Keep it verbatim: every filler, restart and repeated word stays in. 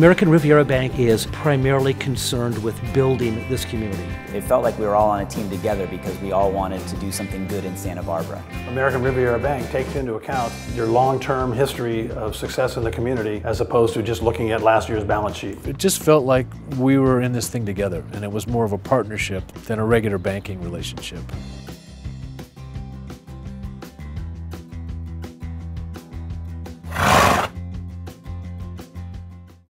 American Riviera Bank is primarily concerned with building this community. It felt like we were all on a team together because we all wanted to do something good in Santa Barbara. American Riviera Bank takes into account your long-term history of success in the community as opposed to just looking at last year's balance sheet. It just felt like we were in this thing together, and it was more of a partnership than a regular banking relationship.